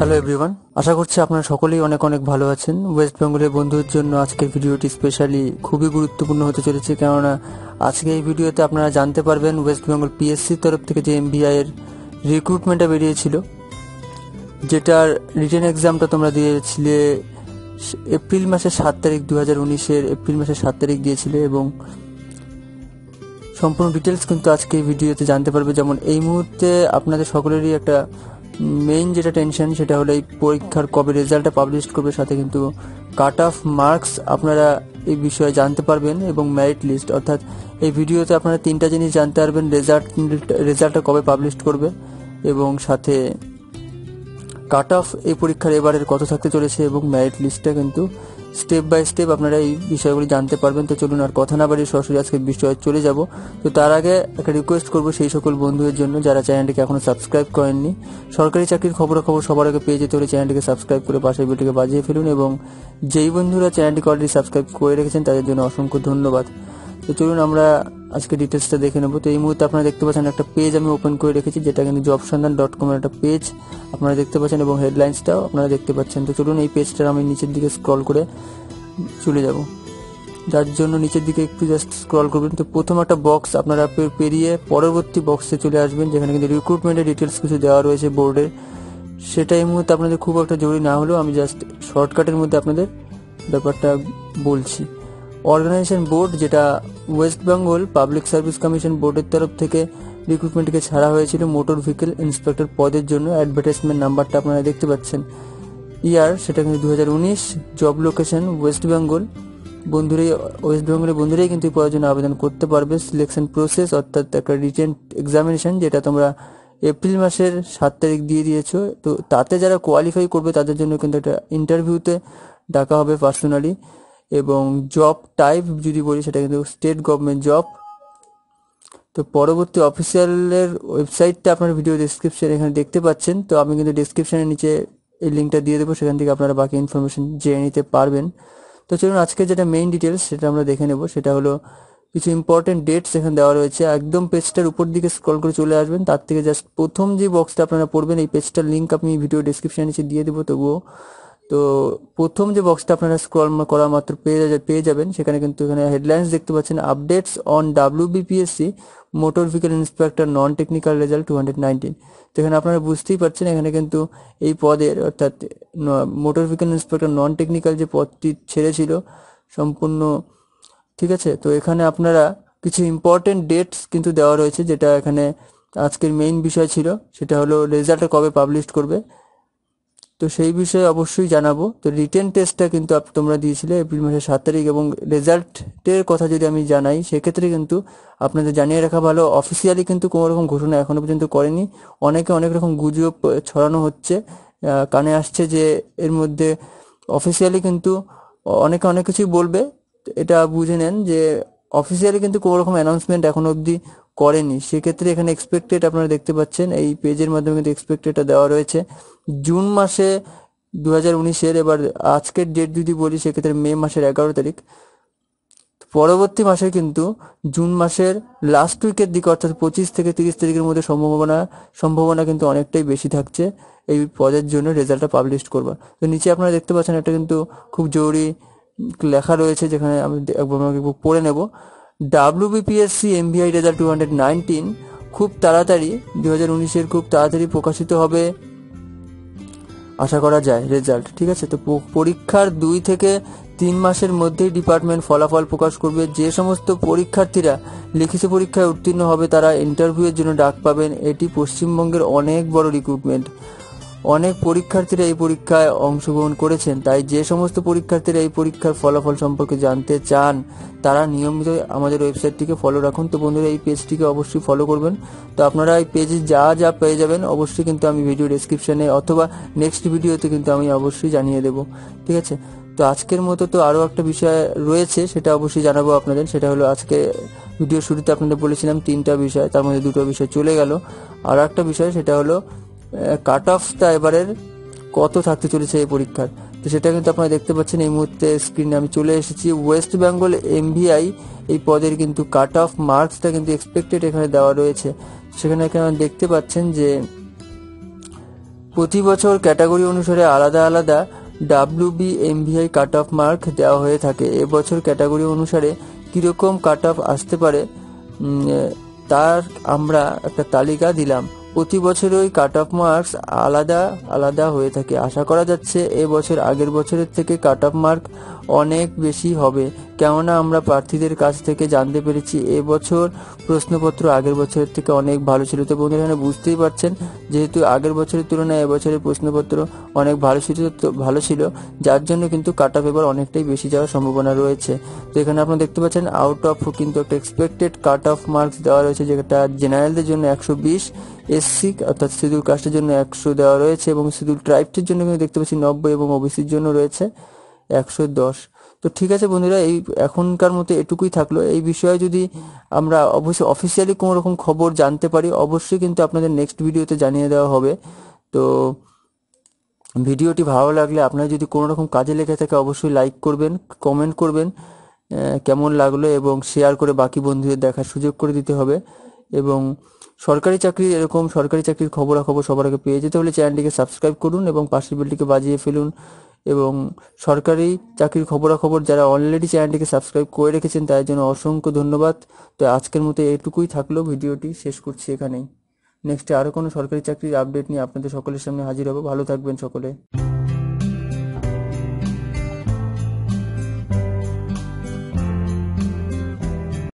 Hello everyone, আশা করছি আপনারা সকলেই অনেক অনেক ভালো আছেন। ওয়েস্ট বেঙ্গলের বন্ধুদের জন্য আজকের ভিডিওটি স্পেশালি খুবই গুরুত্বপূর্ণ হতে চলেছে, কেননা আজকে এই ভিডিওতে আপনারা জানতে পারবেন ওয়েস্ট বেঙ্গল পিএসসি তরফ থেকে যে এমবিআই এর রিক্রুটমেন্টটা বেরিয়েছিল, যেটার রিটেন এক্সামটা তোমরা দিয়েছিলে এপ্রিল মাসের 7 তারিখ, 2019-এর এপ্রিল মাসের 7 তারিখ দিয়েছিলে, এবং সম্পূর্ণ ডিটেলস কিন্তু আজকে এই ভিডিওতে জানতে পারবে। যেমন এই মুহূর্তে আপনাদের সকলেরই একটা মেইন যেটা টেনশন সেটা হলো এই পরীক্ষার কবে রেজাল্টটা পাবলিশ করবে, সাথে কিন্তু কাট অফ মার্কস আপনারা এই বিষয়ে জানতে পারবেন এবং মেরিট লিস্ট, অর্থাৎ এই ভিডিওতে আপনারা তিনটা জিনিস জানতে পারবেন: রেজাল্টটা কবে পাবলিশ করবে, এবং সাথে কাট অফ এই পরীক্ষার এবারের কত থাকতে চলেছে, এবং মেরিট লিস্টটা কিন্তু স্টেপ বাই স্টেপ আপনারা এই বিষয়গুলি জানতে পারবেন। তো চলুন আর কথা না বাড়িয়ে সরাসরি আজকে বিষয়ে চলে যাব। তো তার আগে একটা রিকোয়েস্ট করব সেই সকল বন্ধুদের জন্য যারা চ্যানেলটিকে এখনও সাবস্ক্রাইব করেননি। সরকারি চাকরির খবরাখবর সবার আগে পেয়ে যেতে হলে চ্যানেলটিকে সাবস্ক্রাইব করে পাশের বেলটিকে বাজিয়ে ফেলুন, এবং যেই বন্ধুরা চ্যানেলটিকে অলরেডি সাবস্ক্রাইব করে রেখেছেন তাদের জন্য অসংখ্য ধন্যবাদ। তো চলুন আমরা আজকে ডিটেলসটা দেখে নেব। তো এই মুহূর্তে আপনারা দেখতে পাচ্ছেন একটা পেজ আমি ওপেন করে রেখেছি, যেটা কিন্তু jobsandhan.com এর একটা পেজ আপনারা দেখতে পাচ্ছেন, এবং হেডলাইন্সটাও আপনারা দেখতে পাচ্ছেন। তো চলুন এই পেজটার আমি নিচের দিকে স্ক্রল করে চলে যাব, যার জন্য নিচের দিকে একটু জাস্ট স্ক্রল করবেন। তো প্রথম একটা বক্স আপনারা পেরিয়ে পরবর্তী বক্সে চলে আসবেন, যেখানে কিন্তু রিক্রুটমেন্টের ডিটেলস কিছু দেওয়া রয়েছে বোর্ডের। সেটা এই মুহূর্তে আপনাদের খুব একটা জরুরি না হলেও আমি জাস্ট শর্টকাটের মধ্যে আপনাদের ব্যাপারটা বলছি। অর্গানাইজেশন বোর্ড, যেটা West Bengal public service commission বোর্ডের তরফ থেকে রিক্রুটমেন্টকে ছাড়া হয়েছিল মোটর ভেহিকেল ইন্সপেক্টর পদের জন্য। অ্যাডভার্টাইজমেন্ট নাম্বারটা আপনারা দেখতে পাচ্ছেন, ইয়ার সেটা কিন্তু 2019। Job location West Bengal, West বেঙ্গলের বন্ধুরাই কিন্তু এই পদের জন্য আবেদন করতে পারবে। সিলেকশন প্রসেস, অর্থাৎ একটা রিটেন এক্সামিনেশন যেটা তোমরা এপ্রিল মাসের 7 তারিখ দিয়ে দিয়েছো। তো তাতে যারা কোয়ালিফাই করবে তাদের জন্য কিন্তু একটা ইন্টারভিউতে ডাকা হবে পার্সোনালি। এবং জব টাইপ যদি বলি সেটা কিন্তু স্টেট গভর্নমেন্ট জব। তো পরবর্তী অফিসিয়ালের ওয়েবসাইটটা আপনার ভিডিও ডেসক্রিপশন এখানে দেখতে পাচ্ছেন। তো আমি কিন্তু ডেসক্রিপশনের নিচে এই লিঙ্কটা দিয়ে দেবো, সেখান থেকে আপনারা বাকি ইনফরমেশন জেনে নিতে পারবেন। তো চলুন আজকে যেটা মেইন ডিটেলস সেটা আমরা দেখে নেব। সেটা হলো কিছু ইম্পর্টেন্ট ডেটস এখানে দেওয়া রয়েছে। একদম পেজটার উপর দিকে স্ক্রল করে চলে আসবেন, তার থেকে জাস্ট প্রথম যে বক্সটা আপনারা পড়বেন এই পেজটার লিঙ্ক আমি ভিডিও ডেসক্রিপশনের নিচে দিয়ে দেবো তবুও। তো প্রথম যে বক্সটা আপনারা স্ক্রল করা মাত্র পেয়ে যাবেন, সেখানে কিন্তু এখানে হেডলাইন্স দেখতে পাচ্ছেন, updates on WBPSC motor vehicle inspector non technical result 2019। তো এখানে আপনারা বুঝতেই পারছেন এখানে কিন্তু এই পদের, অর্থাৎ motor vehicle inspector non technical যে পদটি ছেড়েছিল সম্পূর্ণ, ঠিক আছে। তো এখানে আপনারা কিছু ইম্পর্টেন্ট ডেটস কিন্তু দেওয়া রয়েছে, যেটা এখানে আজকের মেইন বিষয় ছিল। সেটা হলো রেজাল্টটা কবে পাবলিশ করবে, তো সেই বিষয়ে অবশ্যই জানাবো। তো রিটেন টেস্টটা কিন্তু তোমরা দিয়েছিলে এপ্রিল মাসের 7 তারিখ, এবং রেজাল্টের কথা যদি আমি জানাই সেক্ষেত্রে কিন্তু আপনাদের জানিয়ে রাখা ভালো, অফিসিয়ালি কিন্তু কোনো রকম ঘোষণা এখনো পর্যন্ত করেনি। অনেক রকম গুজব ছড়ানো হচ্ছে, কানে আসছে যে এর মধ্যে অফিসিয়ালি কিন্তু অনেক কিছুই বলবে। এটা বুঝে নেন যে অফিসিয়ালি কিন্তু কোনো রকম অ্যানাউন্সমেন্ট এখনো অবধি করেনি। সেক্ষেত্রে এখানে এক্সপেক্টেড আপনারা দেখতে পাচ্ছেন এই পেজের মাধ্যমে কিন্তু এক্সপেক্টেডটা দেওয়া রয়েছে জুন মাসে 2019-এর। এবার আজকের ডেট যদি বলি সেক্ষেত্রে মে মাসের 11 তারিখ, পরবর্তী মাসে কিন্তু জুন মাসের লাস্ট উইকের দিকে, অর্থাৎ 25 থেকে 30 তারিখের মধ্যে সম্ভাবনা কিন্তু অনেকটাই বেশি থাকছে এই পদের জন্য রেজাল্টটা পাবলিশ করবার। তো নিচে আপনারা দেখতে পাচ্ছেন একটা কিন্তু খুব জরুরি লেখা রয়েছে, যেখানে আমি পড়ে নেব। WBPSC MBI রেজাল্ট 2019 খুব তাড়াতাড়ি, 2019-এর খুব তাড়াতাড়ি প্রকাশিত হবে আশা করা যায় রেজাল্ট, ঠিক আছে। তো পরীক্ষার 2 থেকে 3 মাসের মধ্যেই ডিপার্টমেন্ট ফলাফল প্রকাশ করবে। যে সমস্ত পরীক্ষার্থীরা লিখিত পরীক্ষায় উত্তীর্ণ হবে তারা ইন্টারভিউয়ের জন্য ডাক পাবেন। এটি পশ্চিমবঙ্গের অনেক বড় রিক্রুটমেন্ট, অনেক পরীক্ষার্থীরা এই পরীক্ষায় অংশগ্রহণ করেছেন, তাই যে সমস্ত পরীক্ষার্থীরা এই পরীক্ষার ফলাফল সম্পর্কে জানতে চান তারা নিয়মিত আমাদের ওয়েবসাইটটিকে ফলো রাখুন। তো বন্ধুরা এই পেজটিকে অবশ্যই ফলো করবেন। তো আপনারা এই পেজে যা পেয়ে যাবেন অবশ্যই কিন্তু আমি ভিডিও ডেসক্রিপশানে অথবা নেক্সট ভিডিওতে কিন্তু আমি অবশ্যই জানিয়ে দেবো, ঠিক আছে। তো আজকের মতো তো আরও একটা বিষয় রয়েছে, সেটা অবশ্যই জানাবো আপনাদের। সেটা হলো আজকে ভিডিও শুরুতে আপনাদের বলেছিলাম 3টা বিষয়, তার মধ্যে 2টো বিষয় চলে গেল। আর একটা বিষয় সেটা হলো কাট অফটা এবারের কত থাকতে চলেছে এই পরীক্ষার। তো সেটা কিন্তু আপনারা দেখতে পাচ্ছেন এই মুহূর্তে স্ক্রিনে আমি চলে এসেছি। ওয়েস্ট বেঙ্গল MBI এই পদের কিন্তু কাট অফ মার্কসটা কিন্তু এক্সপেক্টেড এখানে দেওয়া রয়েছে। সেখানে দেখতে পাচ্ছেন যে प्रति बছর ক্যাটাগরি অনুসারে আলাদা আলাদা WBMVI কাট অফ মার্ক দেওয়া হয়ে থাকে। এবছর ক্যাটাগরি অনুসারে কিরকম কাট অফ আসতে পারে তার আমরা একটা তালিকা দিলাম। প্রতি বছরই কাট অফ মার্কস আলাদা আলাদা হয়ে থাকে। আশা করা যাচ্ছে এবছর আগের বছরের থেকে কাট অফ মার্ক অনেক বেশি হবে, কেননা আমরা প্রার্থীদের কাছ থেকে জানতে পেরেছি এবছর প্রশ্নপত্র আগের বছরের থেকে অনেক ভালো ছিল। তো বন্ধুরা এখানে বুঝতেই পারছেন, যেহেতু আগের বছরের তুলনায় এবছরের প্রশ্নপত্র অনেক ভালো ছিল যার জন্য কিন্তু কাট অফ এবার অনেকটাই বেশি যাওয়ার সম্ভাবনা রয়েছে। তো এখানে আপনারা দেখতে পাচ্ছেন আউট অফ কিন্তু একটা এক্সপেক্টেড কাট অফ মার্কস দেওয়া রয়েছে, যেটা জেনারেলদের জন্য 120, SC অর্থাৎ শিডিউল কাস্টের জন্য 100 দেওয়া রয়েছে এবং শিডিউল ট্রাইবসের জন্য কিন্তু দেখতে পাচ্ছি 90 এবং ওবিসির জন্য রয়েছে 110। তো ঠিক আছে বন্ধুরা, এই এখনকার মতো এটুকুই থাকলো। এই বিষয়ে যদি আমরা অবশ্যই অফিসিয়ালি কোনো রকম খবর জানতে পারি অবশ্যই কিন্তু আপনাদের নেক্সট ভিডিওতে জানিয়ে দেওয়া হবে। তো ভিডিওটি ভালো লাগলে আপনারা যদি কোনো রকম কাজে লেগে থাকে অবশ্যই লাইক করবেন, কমেন্ট করবেন কেমন লাগলো এবং শেয়ার করে বাকি বন্ধুদের দেখার সুযোগ করে দিতে হবে। এবং সরকারি চাকরির খবরাখবর সবার আগে পেয়ে যেতে হলে চ্যানেলটিকে সাবস্ক্রাইব করুন এবং পাশের বেলটিকে বাজিয়ে ফেলুন। এবং সরকারি চাকরির খবরাখবর যারা অলরেডি চ্যানেলটিকে সাবস্ক্রাইব করে রেখেছেন তার জন্য অসংখ্য ধন্যবাদ। তো আজকের মতো এটুকুই থাকলো, ভিডিওটি শেষ করছি এখানেই। নেক্সটে আরও কোনো সরকারি চাকরির আপডেট নিয়ে আপনাদের সকলের সামনে হাজির হব। ভালো থাকবেন সকলে।